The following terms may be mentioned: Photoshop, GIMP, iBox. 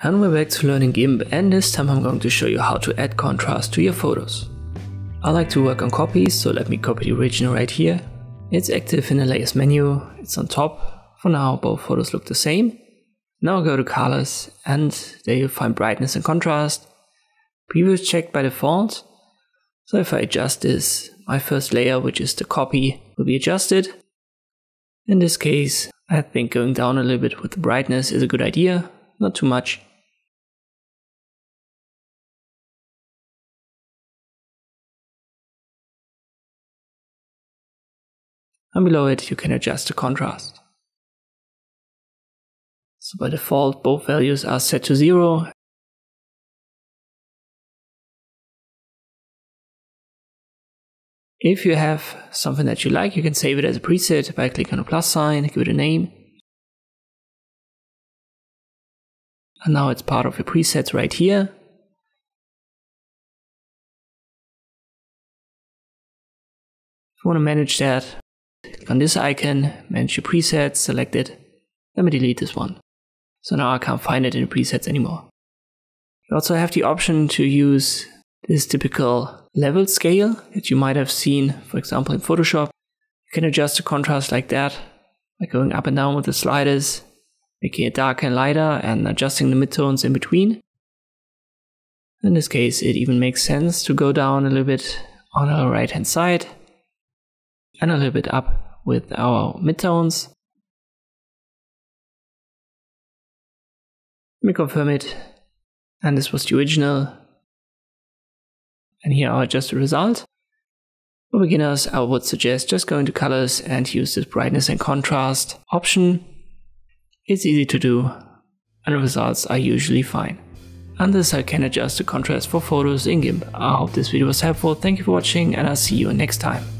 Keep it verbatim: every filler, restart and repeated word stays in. And we're back to learning GIMP, and this time I'm going to show you how to add contrast to your photos. I like to work on copies, so let me copy the original right here. It's active in the layers menu, it's on top. For now both photos look the same. Now go to colors and there you'll find brightness and contrast. Preview checked by default. So if I adjust this, my first layer, which is the copy, will be adjusted. In this case, I think going down a little bit with the brightness is a good idea, not too much. And below it you can adjust the contrast. So by default both values are set to zero. If you have something that you like, you can save it as a preset by clicking on the plus sign, give it a name. And now it's part of your presets right here. If you want to manage that, click on this icon, manage your presets, select it. Let me delete this one. So now I can't find it in the presets anymore. You also have the option to use this typical level scale that you might have seen, for example, in Photoshop. You can adjust the contrast like that by going up and down with the sliders, making it darker and lighter and adjusting the midtones in between. In this case, it even makes sense to go down a little bit on our right hand side and a little bit up with our midtones. Let me confirm it. And this was the original. And here are just the result. For beginners, I would suggest just going to colors and use this brightness and contrast option. It's easy to do and the results are usually fine. And this I can adjust the contrast for photos in GIMP. I hope this video was helpful. Thank you for watching and I'll see you next time.